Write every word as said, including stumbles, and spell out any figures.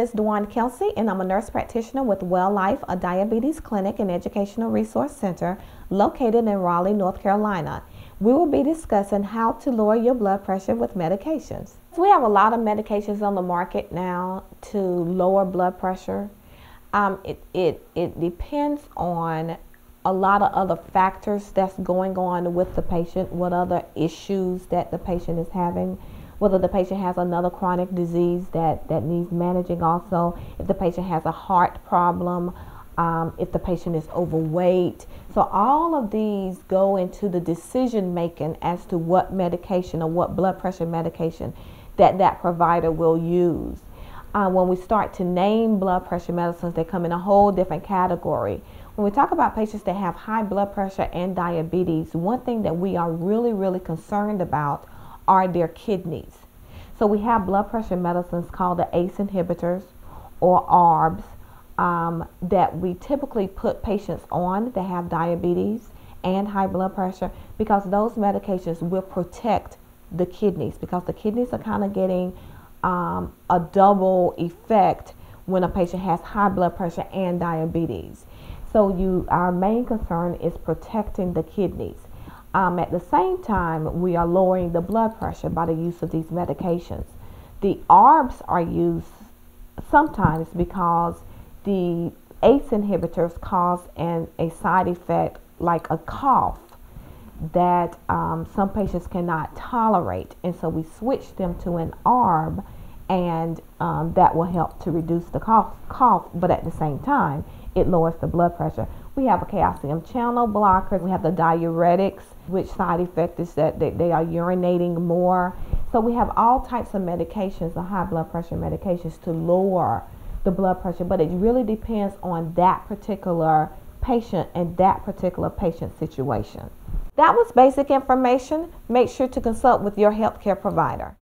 Miz Duane Kelsey, and I'm a nurse practitioner with Well Life, a diabetes clinic and educational resource center located in Raleigh, North Carolina. We will be discussing how to lower your blood pressure with medications. We have a lot of medications on the market now to lower blood pressure. Um, it, it, it depends on a lot of other factors that's going on with the patient, what other issues that the patient is having, whether the patient has another chronic disease that, that needs managing also, if the patient has a heart problem, um, if the patient is overweight. So all of these go into the decision making as to what medication or what blood pressure medication that that provider will use. Uh, when we start to name blood pressure medicines, they come in a whole different category. When we talk about patients that have high blood pressure and diabetes, one thing that we are really, really concerned about are their kidneys. So we have blood pressure medicines called the A C E inhibitors or A R Bs um, that we typically put patients on that have diabetes and high blood pressure, because those medications will protect the kidneys, because the kidneys are kind of getting um, a double effect when a patient has high blood pressure and diabetes. So you, our main concern is protecting the kidneys. Um, at the same time, we are lowering the blood pressure by the use of these medications. The A R Bs are used sometimes because the A C E inhibitors cause an, a side effect like a cough that um, some patients cannot tolerate. And so we switch them to an A R B, and um, that will help to reduce the cough, cough, but at the same time, it lowers the blood pressure. We have a calcium channel blocker. We have the diuretics, which side effect is that they, they are urinating more. So we have all types of medications, the high blood pressure medications, to lower the blood pressure. But it really depends on that particular patient and that particular patient situation. That was basic information. Make sure to consult with your healthcare provider.